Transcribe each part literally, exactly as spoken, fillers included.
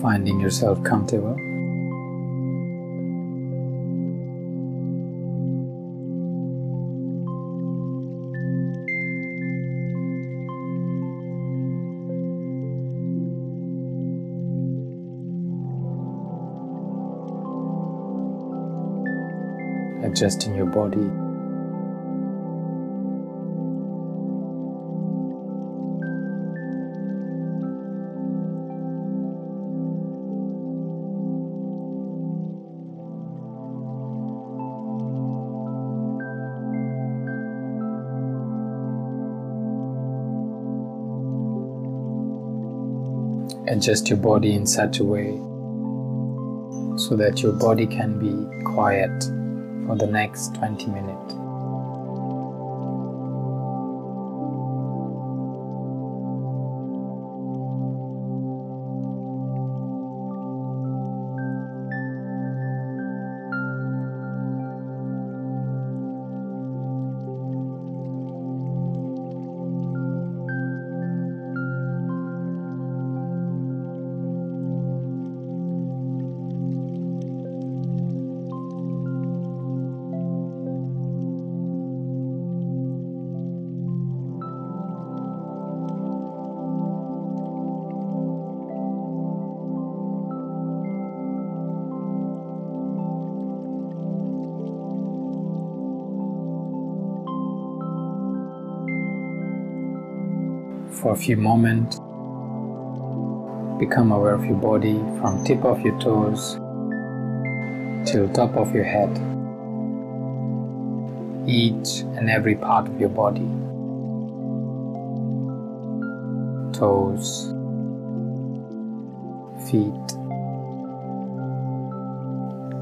finding yourself comfortable. Adjusting your body. Adjust your body in such a way so that your body can be quiet for the next twenty minutes. For a few moments, become aware of your body from tip of your toes till top of your head, each and every part of your body, toes, feet,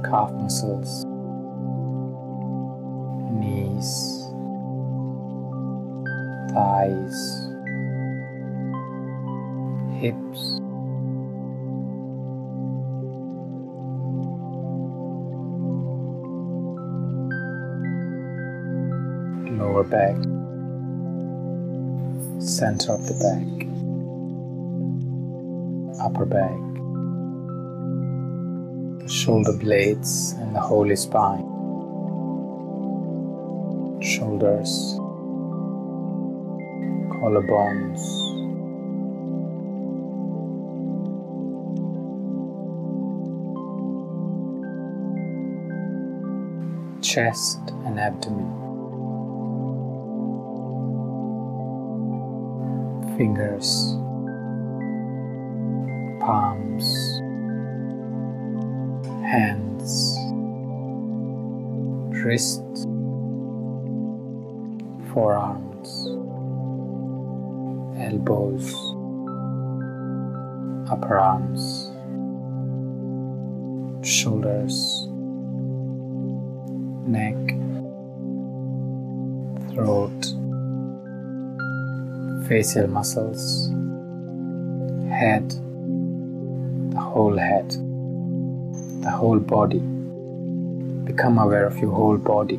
calf muscles, knees, thighs, hips, lower back, center of the back, upper back, shoulder blades and the whole spine, shoulders, collarbones, chest and abdomen, fingers, palms, hands, wrists, forearms, elbows, upper arms, shoulders, neck, throat, facial muscles, head, the whole head, the whole body. Become aware of your whole body.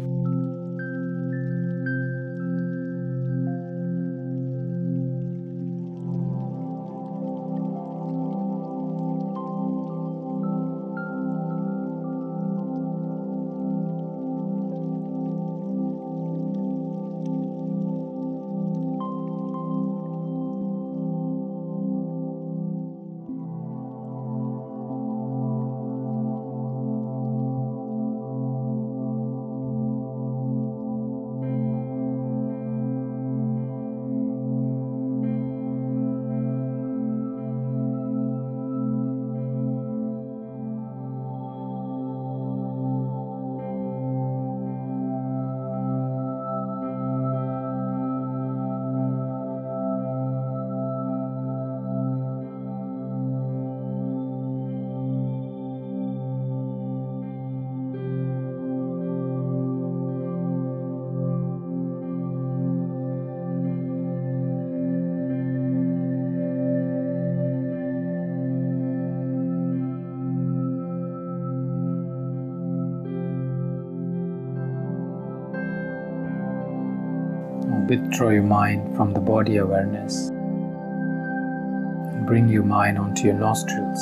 Withdraw your mind from the body awareness and bring your mind onto your nostrils.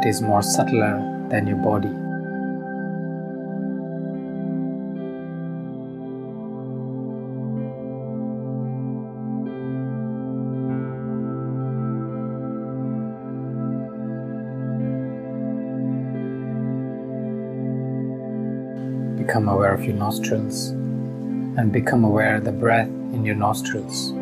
It is more subtler than your body. Become aware of your nostrils and become aware of the breath in your nostrils.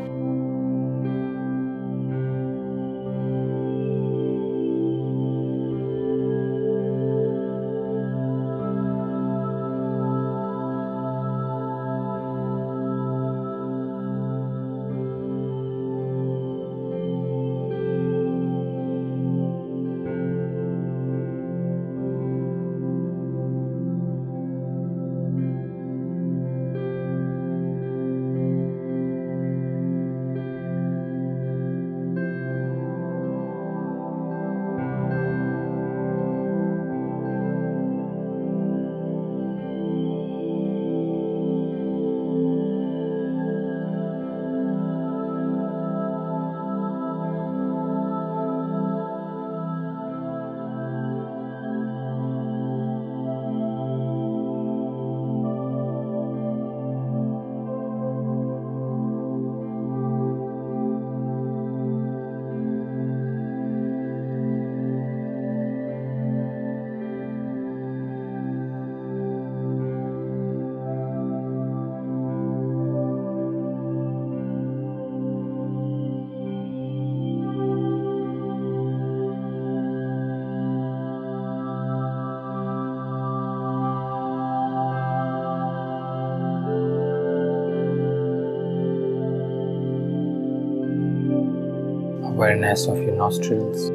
Awareness of your nostrils,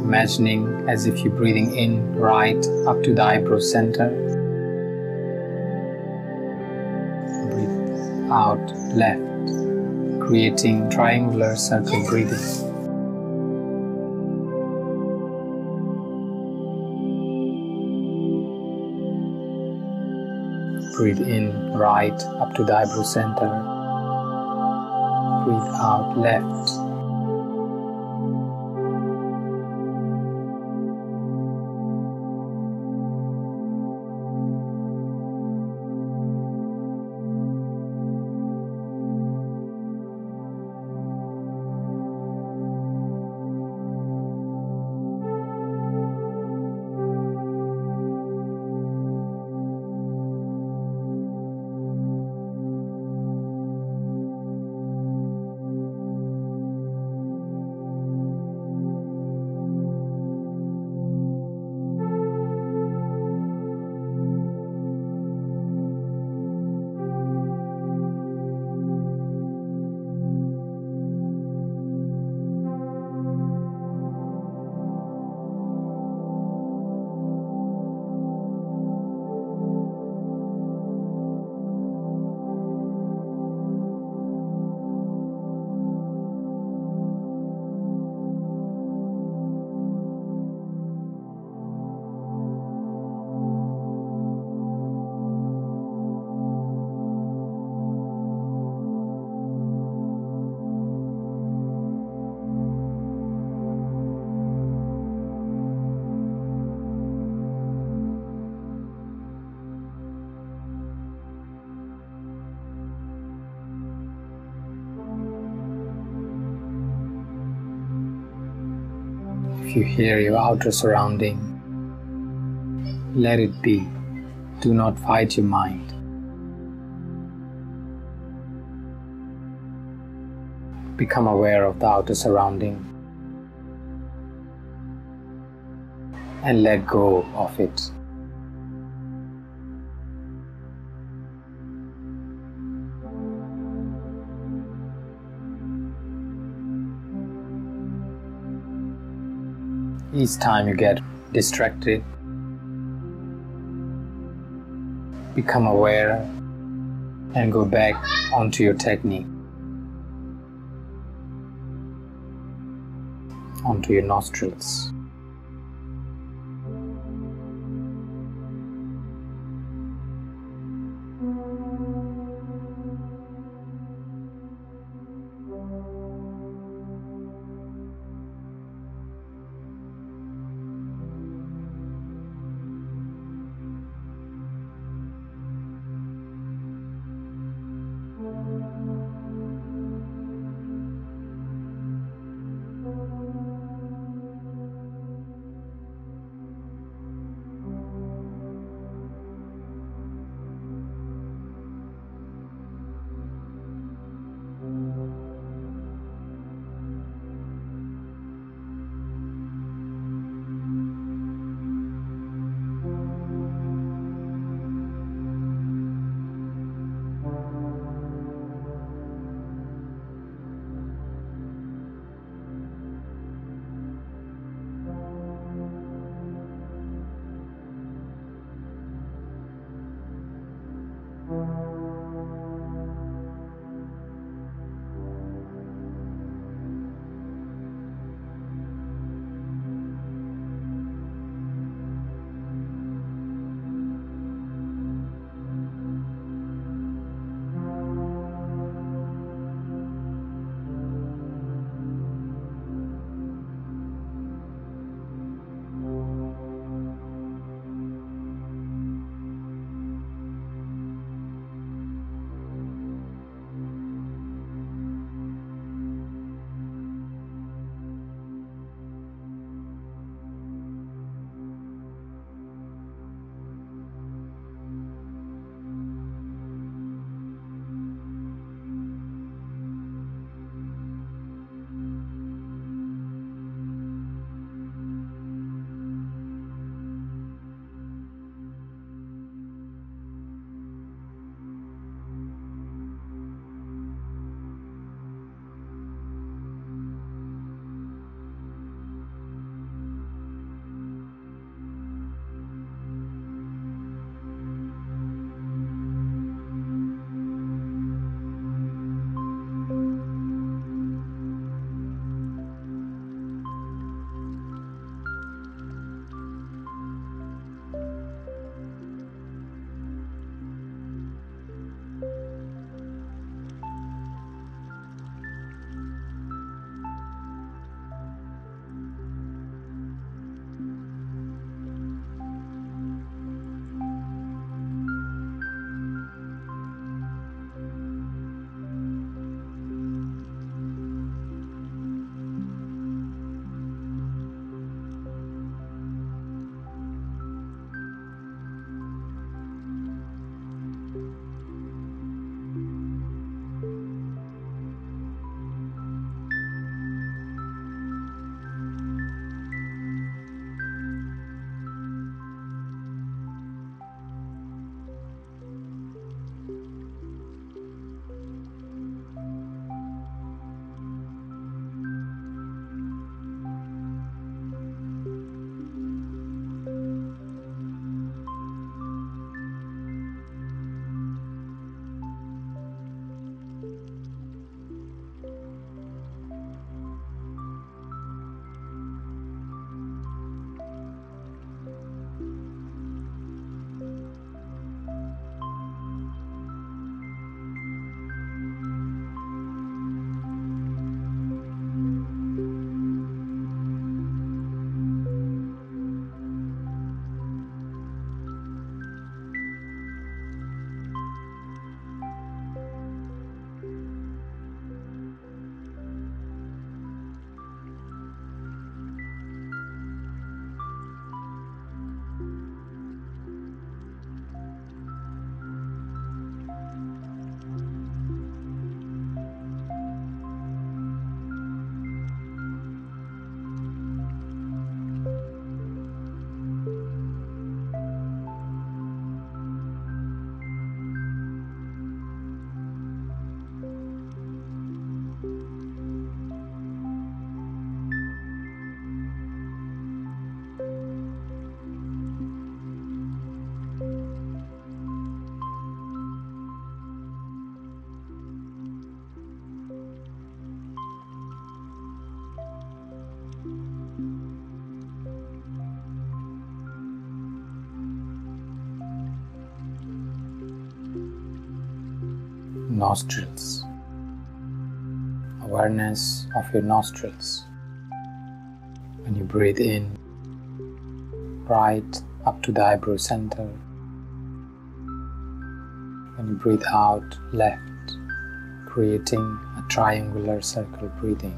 imagining as if you're breathing in right up to the eyebrow center, breathe out left, creating triangular circle breathing. Breathe in right up to the eyebrow center. Breathe out left. If you hear your outer surrounding, let it be. Do not fight your mind. Become aware of the outer surrounding and let go of it. Each time you get distracted, become aware and go back onto your technique, onto your nostrils. nostrils. Awareness of your nostrils. When you breathe in, right up to the eyebrow center. When you breathe out, left, creating a triangular circle breathing.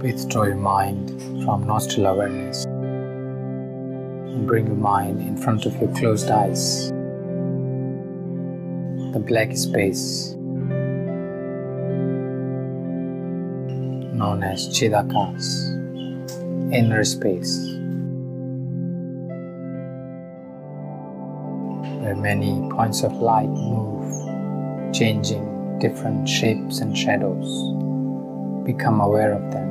Withdraw your mind from nostril awareness and bring your mind in front of your closed eyes, the black space known as Chidakas, inner space, where many points of light move, changing different shapes and shadows. Become aware of them.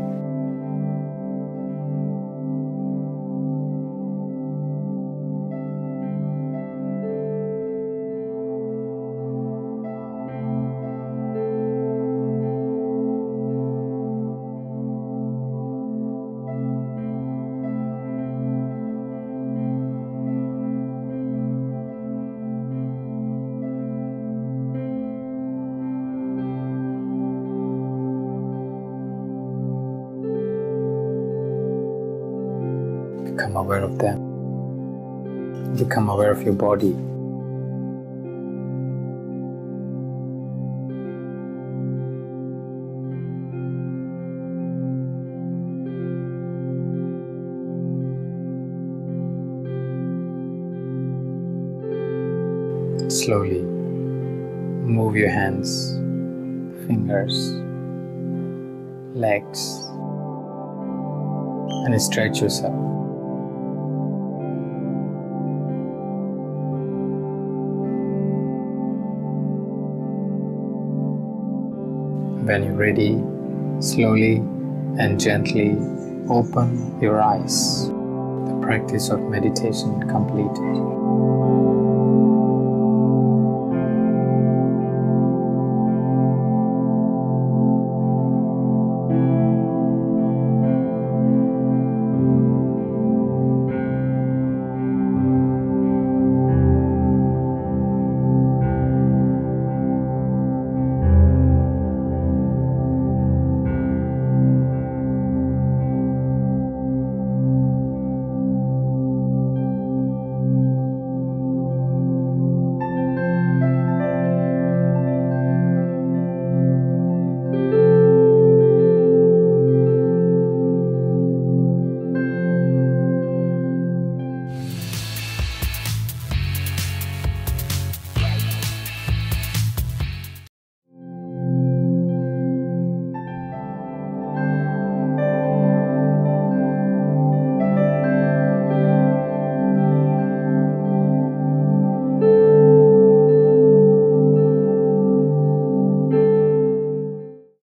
Become aware of them. Become aware of your body. Slowly move your hands, fingers, legs, and stretch yourself. When you're ready, slowly and gently open your eyes. The practice of meditation completed.